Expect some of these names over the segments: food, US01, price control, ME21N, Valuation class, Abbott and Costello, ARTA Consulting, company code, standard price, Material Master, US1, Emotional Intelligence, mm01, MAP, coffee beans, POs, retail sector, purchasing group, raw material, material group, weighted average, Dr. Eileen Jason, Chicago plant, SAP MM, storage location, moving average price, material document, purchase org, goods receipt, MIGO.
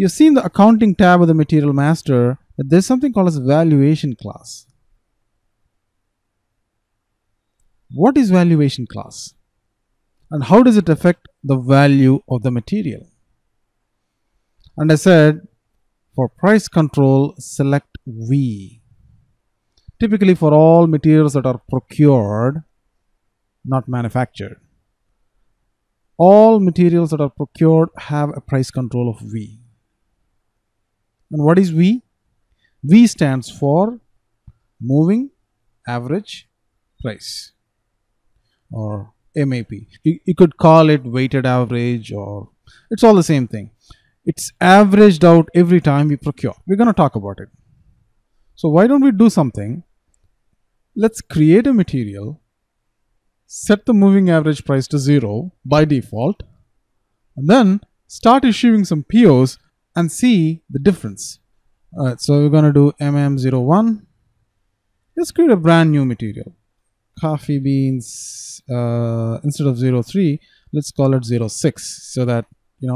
You've seen the accounting tab of the Material Master that there's something called as valuation class. What is valuation class? And how does it affect the value of the material? And I said, for price control, select V. Typically for all materials that are procured, not manufactured. All materials that are procured have a price control of V. And what is V? V stands for moving average price, or MAP. You could call it weighted average, or it's all the same thing. It's averaged out every time we procure. We're going to talk about it. So why don't we do something? Let's create a material, set the moving average price to 0 by default, and then start issuing some POs and see the difference. All right, so we're going to do mm01. Let's create a brand new material. Coffee beans, instead of 03, let's call it 06, so that we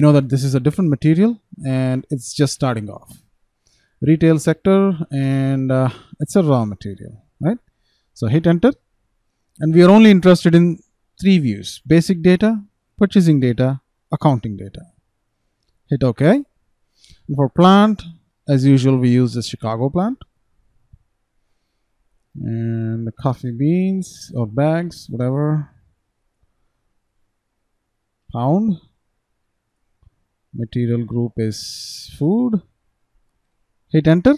know that this is a different material and it's just starting off. Retail sector, and it's a raw material, right? So hit enter, and we are only interested in 3 views: basic data, purchasing data, accounting data. Hit OK. And for plant, as usual, we use the Chicago plant. And the coffee beans or bags, whatever, pound. Material group is food. Hit enter.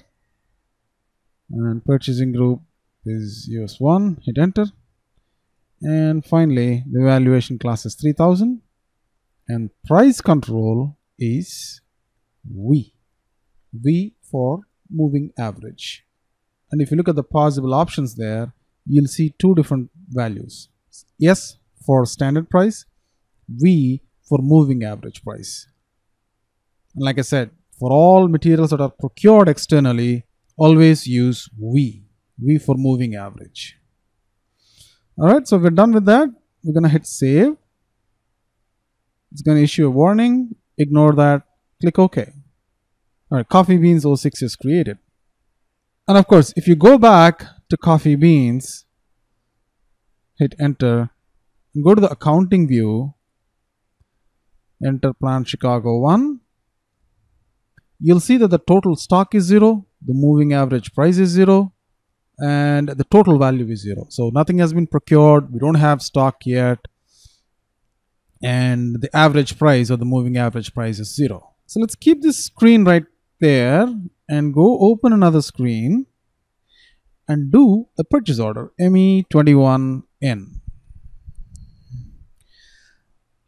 And purchasing group is US1. Hit enter. And finally, the valuation class is 3000. And price control is V. V for moving average. And if you look at the possible options there, you'll see 2 different values. S for standard price, V for moving average price. And like I said, for all materials that are procured externally, always use V for moving average. All right, so we're done with that. We're going to hit save. It's going to issue a warning. Ignore that. Click OK. All right, coffee beans 06 is created. And of course, if you go back to coffee beans, hit enter, and go to the accounting view, enter plant Chicago 1, you'll see that the total stock is 0, the moving average price is 0, and the total value is 0. So nothing has been procured, we don't have stock yet, and the average price or the moving average price is 0. So let's keep this screen right there and go open another screen and do a purchase order, ME21N.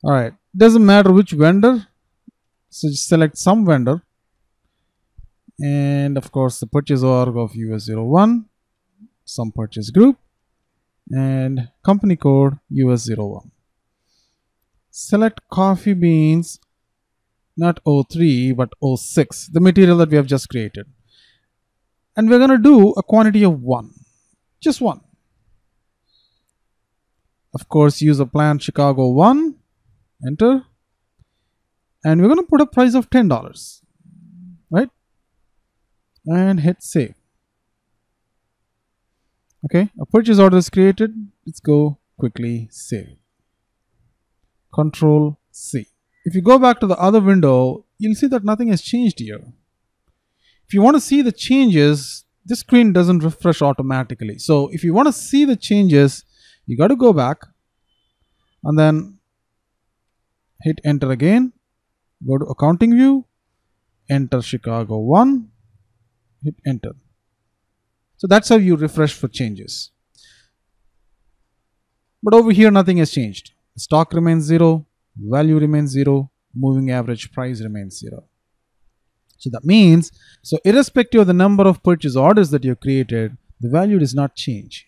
All right, doesn't matter which vendor, so just select some vendor, and of course the purchase org of US01, some purchase group, and company code US01. Select coffee beans, not 03 but 06, the material that we have just created, and we're going to do a quantity of 1, just 1. Of course, use a plant Chicago 1, enter, and we're going to put a price of $10, right, and hit save. Okay, a purchase order is created. Let's go quickly save. Control C. If you go back to the other window, you'll see that nothing has changed here. If you want to see the changes, this screen doesn't refresh automatically. So if you want to see the changes, you got to go back and then hit enter again. Go to accounting view, enter Chicago 1, hit enter. So that's how you refresh for changes. But over here, nothing has changed. Stock remains 0. Value remains 0, moving average price remains 0. So that means, so irrespective of the number of purchase orders that you created, the value does not change.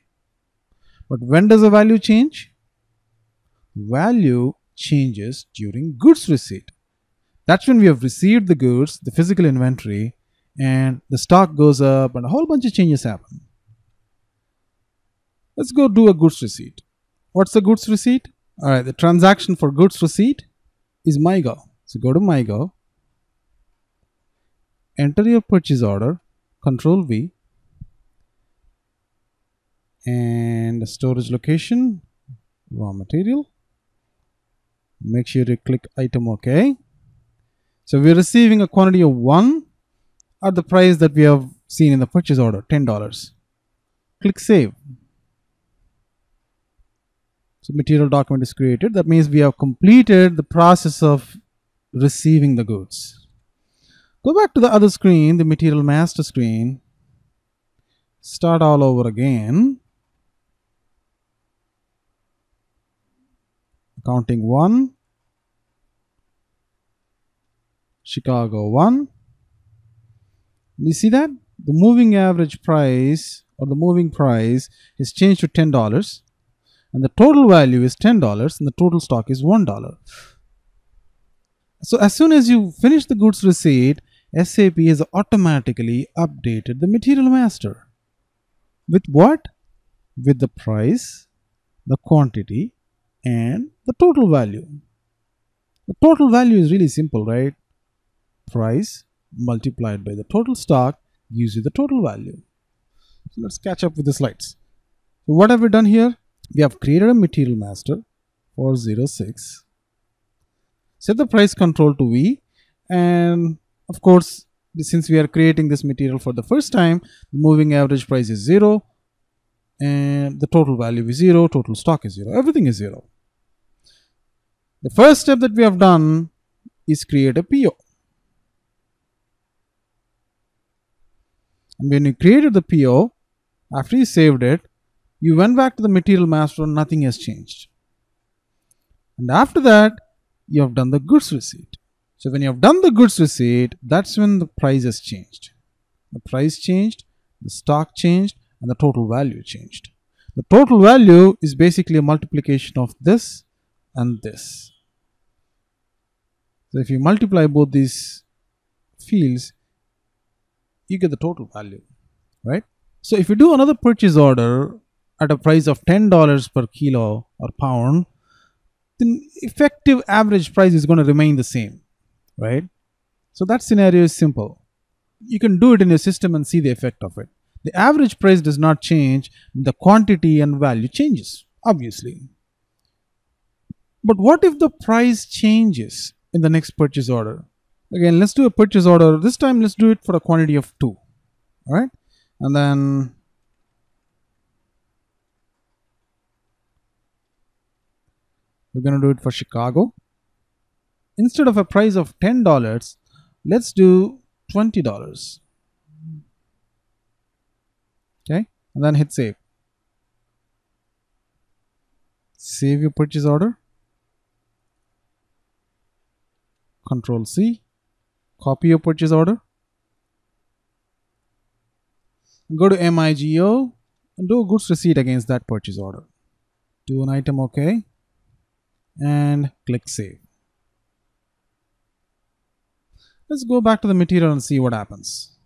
But when does the value change? Value changes during goods receipt. That's when we have received the goods, the physical inventory, and the stock goes up and a whole bunch of changes happen. Let's go do a goods receipt. What's the goods receipt? All right, the transaction for goods receipt is MIGO. So go to MIGO, enter your purchase order, Control V, and storage location, raw material. Make sure you click item OK. So we're receiving a quantity of 1 at the price that we have seen in the purchase order, $10. Click Save. So material document is created. That means we have completed the process of receiving the goods. Go back to the other screen, the Material Master screen. Start all over again. Accounting 1, Chicago 1. You see that? The moving average price or the moving price is changed to $10 and the total value is $10 and the total stock is $1. So as soon as you finish the goods receipt, SAP has automatically updated the Material Master. With what? With the price, the quantity, and the total value. The total value is really simple, right? Price multiplied by the total stock gives you the total value. So let's catch up with the slides. So what have we done here? We have created a Material Master 406. Set the price control to V, and of course, since we are creating this material for the first time, the moving average price is 0 and the total value is 0, total stock is 0, everything is 0. The first step that we have done is create a PO. And when you created the PO, after you saved it, you went back to the Material Master and nothing has changed. And after that, you have done the goods receipt. So when you have done the goods receipt, that's when the price has changed. The price changed, the stock changed, and the total value changed. The total value is basically a multiplication of this and this. So if you multiply both these fields, you get the total value, right? So if you do another purchase order at a price of $10 per kilo or pound, then effective average price is going to remain the same, right? So that scenario is simple. You can do it in your system and see the effect of it. The average price does not change, the quantity and value changes, obviously. But what if the price changes in the next purchase order? Again, let's do a purchase order. This time, let's do it for a quantity of 2, all right? And then we're going to do it for Chicago. Instead of a price of $10, let's do $20. Okay, and then hit save. Save your purchase order. Control C. Copy your purchase order. Go to MIGO and do a goods receipt against that purchase order. Do an item OK and click save. Let's go back to the material and see what happens.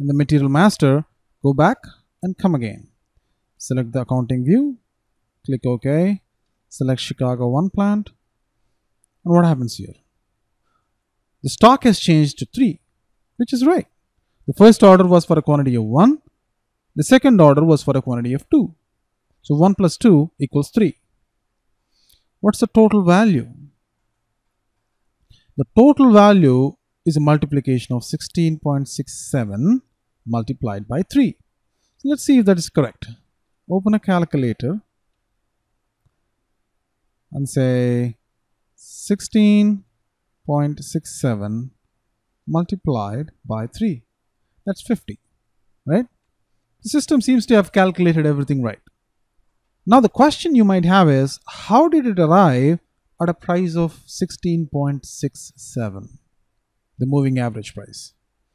In the Material Master, go back and come again. Select the accounting view, click OK, select Chicago 1 plant, and what happens here? The stock has changed to 3, which is right. The first order was for a quantity of 1, the second order was for a quantity of 2. So 1 plus 2 equals 3. What's the total value? The total value is a multiplication of 16.67 multiplied by 3. So let's see if that is correct. Open a calculator and say 16.67 multiplied by 3. That's 50, right? The system seems to have calculated everything right. Now the question you might have is, how did it arrive at a price of 16.67? The moving average price.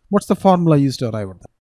What's the formula used to arrive at that?